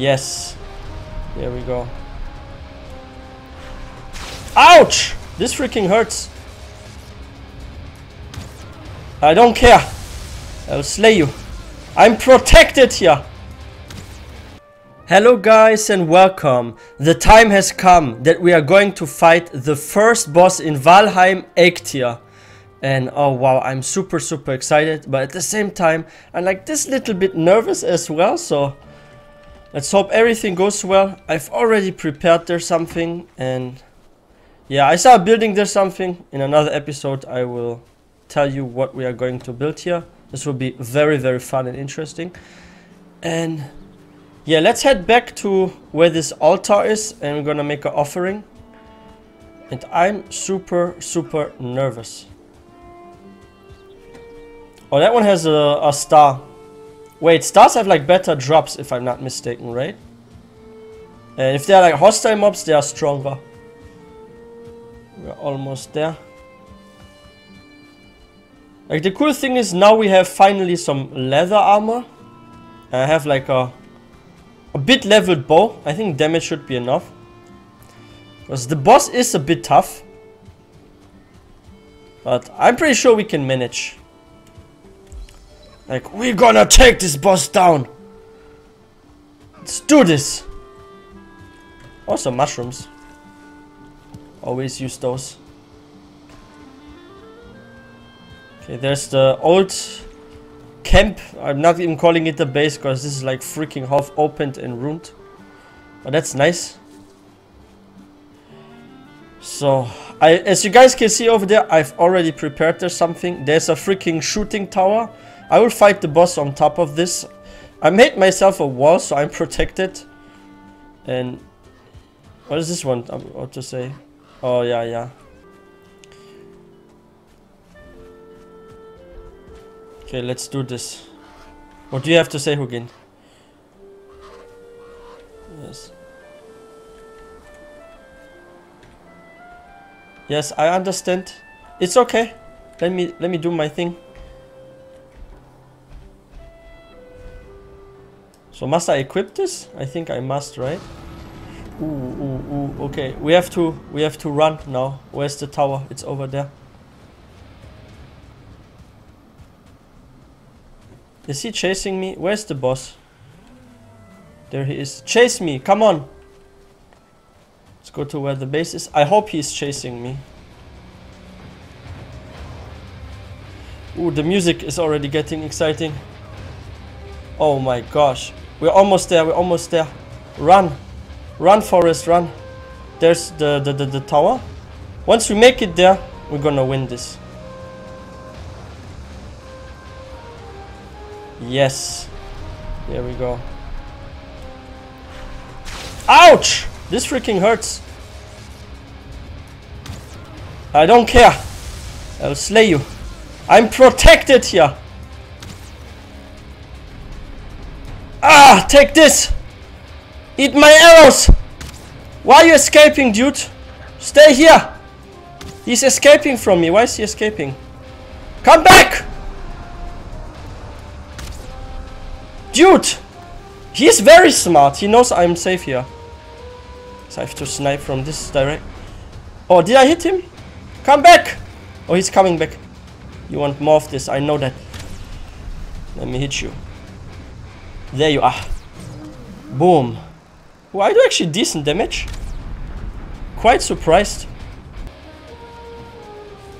Yes. There we go. Ouch! This freaking hurts. I don't care. I'll slay you. I'm protected here. Hello guys and welcome. The time has come that we are going to fight the first boss in Valheim, Eikthyr. And oh wow, I'm super excited, but at the same time I'm like this little bit nervous as well, so let's hope everything goes well. I've already prepared there something, and yeah, I started building there something. In another episode I will tell you what we are going to build here. This will be very fun and interesting. And yeah, let's head back to where this altar is and we're gonna make an offering. And I'm super nervous. Oh, that one has a star. Wait, stars have like better drops if I'm not mistaken, right? And if they're like hostile mobs, they are stronger. We're almost there. Like the cool thing is now we have finally some leather armor. I have like a bit leveled bow. I think damage should be enough. Because the boss is a bit tough. But I'm pretty sure we can manage. Like, we're gonna take this boss down. Let's do this. Also mushrooms. Always use those. Okay, there's the old camp. I'm not even calling it the base because this is like freaking half opened and ruined. But that's nice. So, as you guys can see over there, I've already prepared there something. There's a freaking shooting tower. I will fight the boss on top of this. I made myself a wall, so I'm protected. And what is this one? I'm about to say. Oh yeah. Okay, let's do this. What do you have to say, Hugin? Yes. Yes, I understand. It's okay. Let me do my thing. So must I equip this? I think I must, right? Ooh. Okay, we have to run now. Where's the tower? It's over there. Is he chasing me? Where's the boss? There he is. Chase me! Come on! Let's go to where the base is. I hope he's chasing me. Ooh, the music is already getting exciting. Oh my gosh. We're almost there, we're almost there. Run! Run, Forest, run! There's the tower. Once we make it there, we're gonna win this. Yes. There we go. Ouch! This freaking hurts. I don't care. I'll slay you. I'm protected here. Ah! Take this! Eat my arrows! Why are you escaping, dude? Stay here! He's escaping from me. Why is he escaping? Come back! Dude! He's very smart. He knows I'm safe here. So I have to snipe from this direct. Oh, did I hit him? Come back! Oh, he's coming back. You want more of this. I know that. Let me hit you. There you are. Boom. Well, I do actually decent damage. Quite surprised.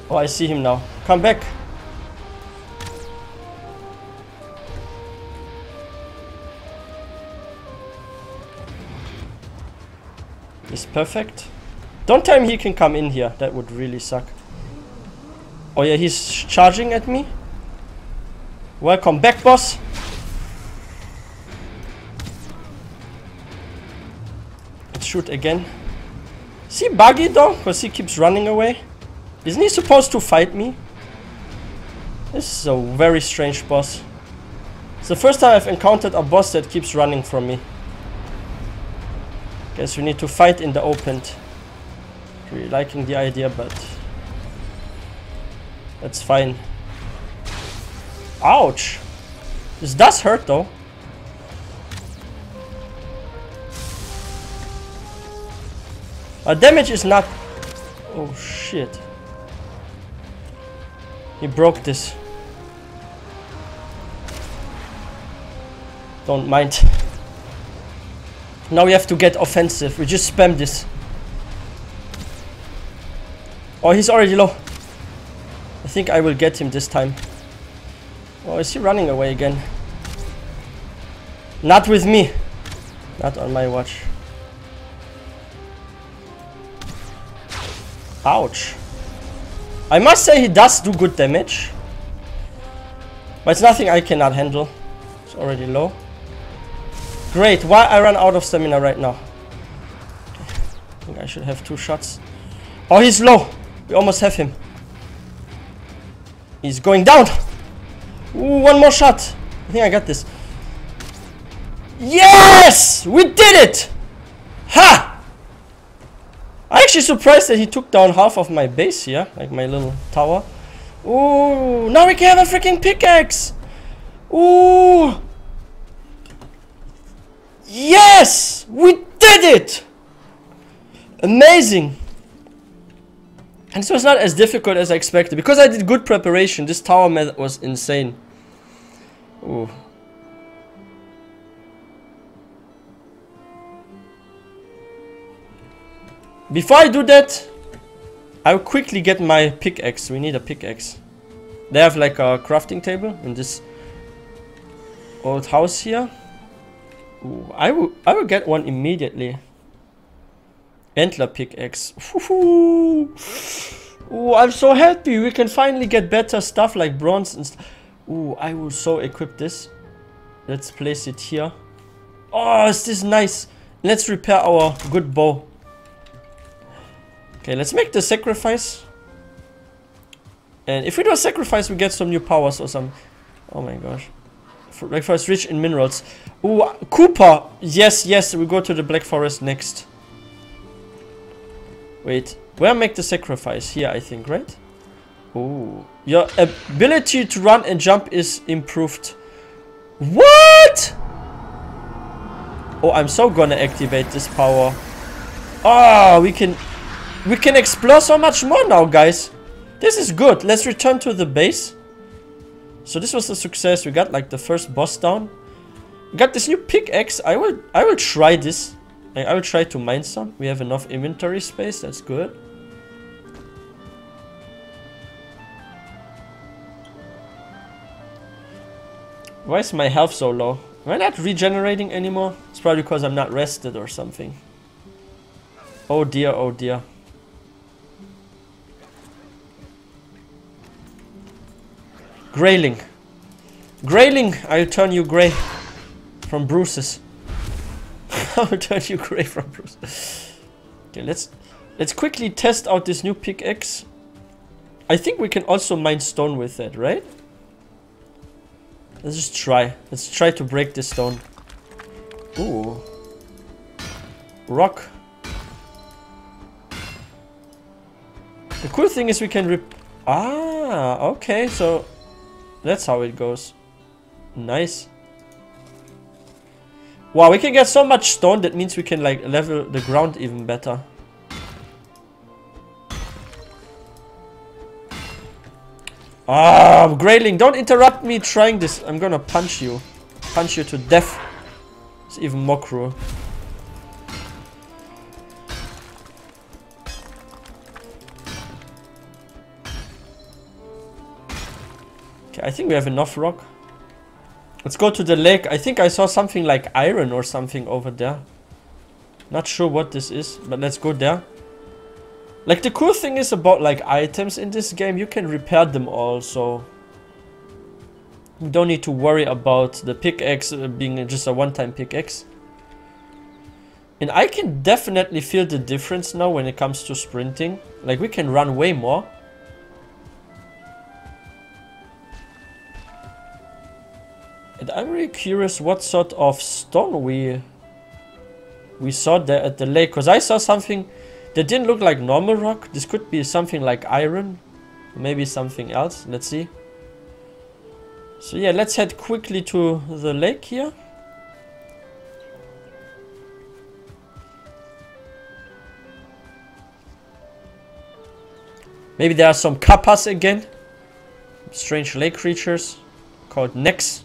Oh, I see him now. Come back. He's perfect. Don't tell me he can come in here. That would really suck. Oh yeah, he's charging at me. Welcome back, boss. Let's shoot again. Is he buggy though? Because he keeps running away. Isn't he supposed to fight me? This is a very strange boss. It's the first time I've encountered a boss that keeps running from me. Guess we need to fight in the open. Really liking the idea, but that's fine. Ouch! This does hurt though. Our damage is not... Oh shit. He broke this. Don't mind. Now we have to get offensive. We just spam this. Oh, he's already low. I think I will get him this time. Oh, is he running away again? Not with me. Not on my watch. Ouch. I must say he does do good damage. But it's nothing I cannot handle. It's already low. Great. Why I run out of stamina right now? I think I should have two shots. Oh, he's low. We almost have him. He's going down. Ooh, one more shot. I think I got this. Yes! We did it! Ha! I'm actually surprised that he took down half of my base here. Like my little tower. Ooh, now we can have a freaking pickaxe! Ooh! Yes! We did it! Amazing! And so it's not as difficult as I expected. Because I did good preparation, this tower method was insane. Ooh. Before I do that, I'll quickly get my pickaxe. We need a pickaxe. They have like a crafting table in this old house here. Ooh, I will get one immediately. Antler pickaxe. Ooh, I'm so happy. We can finally get better stuff like bronze and stuff. Ooh, I will so equip this. Let's place it here. Oh, is this nice? Let's repair our good bow. Okay, let's make the sacrifice. And if we do a sacrifice, we get some new powers or some... Oh my gosh. Black Forest rich in minerals. Ooh, Cooper. Yes, yes, we go to the Black Forest next. Wait, where make the sacrifice? Here, I think, right? Ooh. Your ability to run and jump is improved. What? Oh, I'm so gonna activate this power. Oh, we can explore so much more now, guys. This is good. Let's return to the base. So this was a success. We got like the first boss down. We got this new pickaxe. I will try this. I will try to mine some. We have enough inventory space. That's good. Why is my health so low? Am I not regenerating anymore? It's probably because I'm not rested or something. Oh dear, oh dear. Greyling. Greyling, I'll turn you grey from bruises. I'll turn you grey from bruises. Okay, let's quickly test out this new pickaxe. I think we can also mine stone with that, right? Let's just try. Let's try to break this stone. Ooh. Rock. The cool thing is we can rip... Ah, okay, so... That's how it goes. Nice. Wow, we can get so much stone. That means we can like level the ground even better. Ah, Greyling, don't interrupt me trying this. I'm gonna punch you. Punch you to death. It's even more cruel. I think we have enough rock. Let's go to the lake. I think I saw something like iron or something over there. Not sure what this is, but let's go there. Like the cool thing is about like items in this game, you can repair them all, so you don't need to worry about the pickaxe being just a one-time pickaxe. And I can definitely feel the difference now when it comes to sprinting. Like we can run way more. And I'm really curious what sort of stone we saw there at the lake. Because I saw something that didn't look like normal rock. This could be something like iron. Maybe something else. Let's see. So yeah, let's head quickly to the lake here. Maybe there are some kappas again. Strange lake creatures called necks.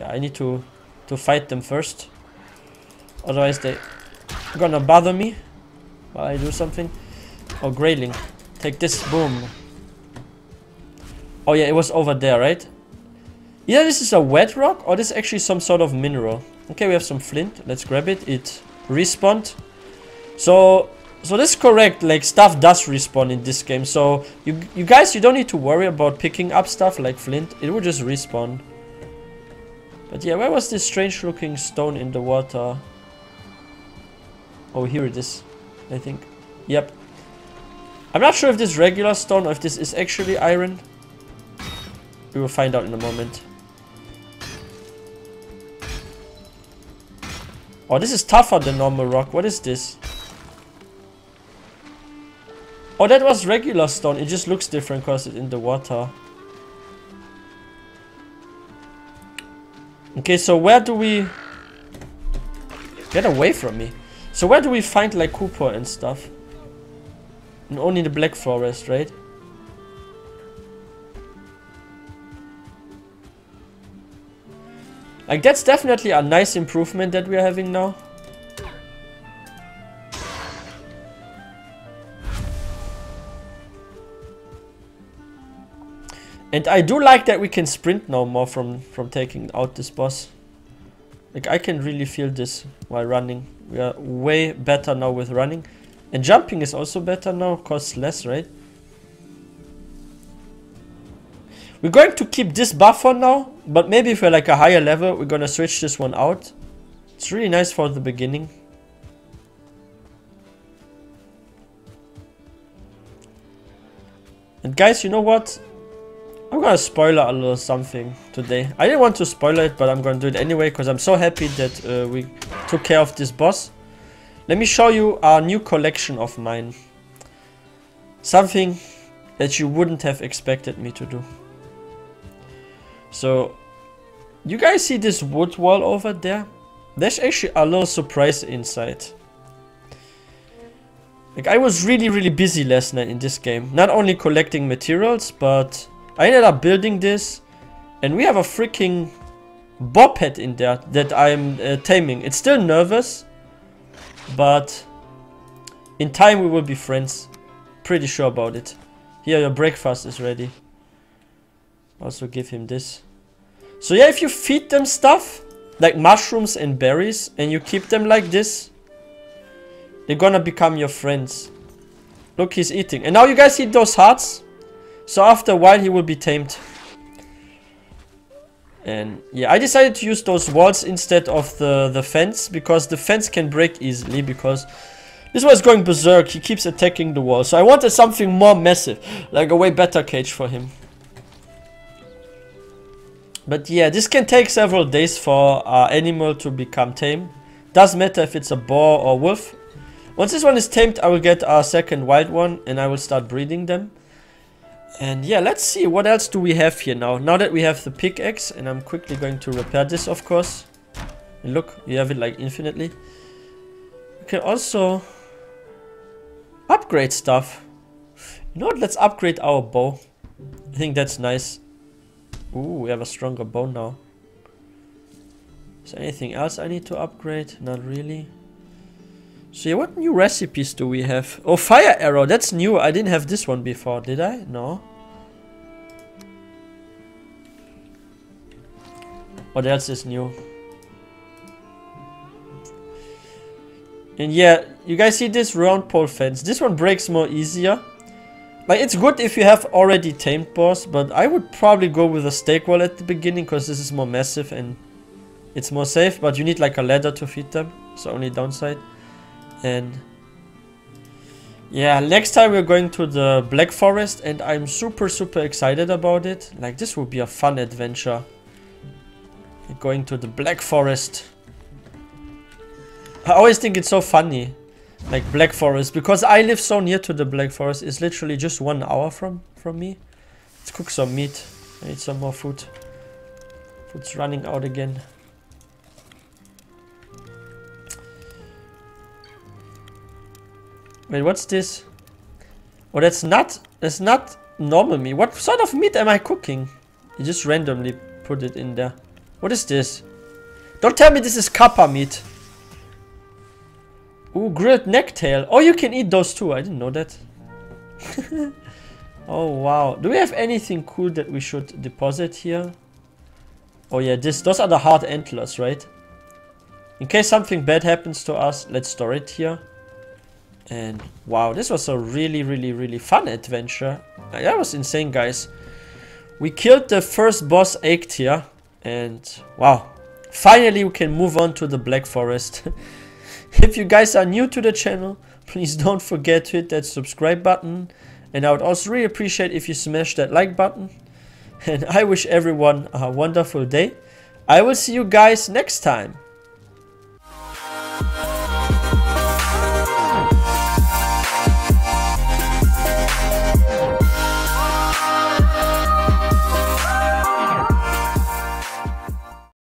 Yeah, I need to fight them first. Otherwise they're gonna bother me while I do something. Oh, Greyling. Take this. Boom. Oh yeah, it was over there, right? Yeah, this is a wet rock or this is actually some sort of mineral. Okay, we have some flint. Let's grab it. It respawned. So this is correct. Like, stuff does respawn in this game. So you guys, you don't need to worry about picking up stuff like flint. It will just respawn. But yeah, where was this strange looking stone in the water? Oh, here it is, I think. Yep. I'm not sure if this is regular stone or if this is actually iron. We will find out in a moment. Oh, this is tougher than normal rock. What is this? Oh, that was regular stone. It just looks different because it's in the water. Okay, so where do we... Get away from me. So where do we find like Cooper and stuff? And only the Black Forest, right? Like, that's definitely a nice improvement that we're having now. And I do like that we can sprint now more from taking out this boss. Like, I can really feel this while running. We are way better now with running. And jumping is also better now, costs less, right? We're going to keep this buff for now, but maybe if we're like a higher level, we're gonna switch this one out. It's really nice for the beginning. And guys, you know what? I'm gonna spoiler a little something today. I didn't want to spoil it, but I'm gonna do it anyway because I'm so happy that we took care of this boss. Let me show you our new collection of mine. Something that you wouldn't have expected me to do. So, you guys see this wood wall over there? There's actually a little surprise inside. Like, I was really busy last night in this game. Not only collecting materials, but I ended up building this. And we have a freaking bobhead in there that I'm taming. It's still nervous. But in time we will be friends. Pretty sure about it. Here, your breakfast is ready. Also give him this. So yeah, if you feed them stuff, like mushrooms and berries, and you keep them like this, they're gonna become your friends. Look, he's eating. And now you guys eat those hearts. So after a while he will be tamed. And yeah, I decided to use those walls instead of the fence, because the fence can break easily, because this one is going berserk. He keeps attacking the wall. So I wanted something more massive, like a way better cage for him. But yeah, this can take several days for our animal to become tame. Doesn't matter if it's a boar or wolf. Once this one is tamed, I will get our second wild one and I will start breeding them. And yeah, let's see, what else do we have here now? Now that we have the pickaxe, and I'm quickly going to repair this, of course. And look, you have it like infinitely. You can also upgrade stuff. You know what, let's upgrade our bow. I think that's nice. Ooh, we have a stronger bow now. Is there anything else I need to upgrade? Not really. So yeah, what new recipes do we have? Oh, fire arrow, that's new. I didn't have this one before, did I? No. What else is new? And yeah, you guys see this round pole fence? This one breaks more easier. Like, it's good if you have already tamed boss, but I would probably go with a stake wall at the beginning because this is more massive and it's more safe, but you need like a ladder to feed them. It's the only downside. And yeah, next time we're going to the Black Forest and I'm super excited about it. Like, this will be a fun adventure. Going to the Black Forest. I always think it's so funny, like Black Forest, because I live so near to the Black Forest. It's literally just 1 hour from me. Let's cook some meat. I need some more food. Food's running out again. Wait, what's this? Well, it's not normal meat. What sort of meat am I cooking? You just randomly put it in there. What is this? Don't tell me this is kappa meat. Ooh, grilled necktail. Oh, you can eat those too. I didn't know that. Oh, wow. Do we have anything cool that we should deposit here? Oh, yeah. Those are the hard antlers, right? In case something bad happens to us, let's store it here. And wow, this was a really, really, really fun adventure. That was insane, guys. We killed the first boss, Eikthyr. And wow. Finally, we can move on to the Black Forest. If you guys are new to the channel, please don't forget to hit that subscribe button. And I would also really appreciate if you smash that like button. And I wish everyone a wonderful day. I will see you guys next time.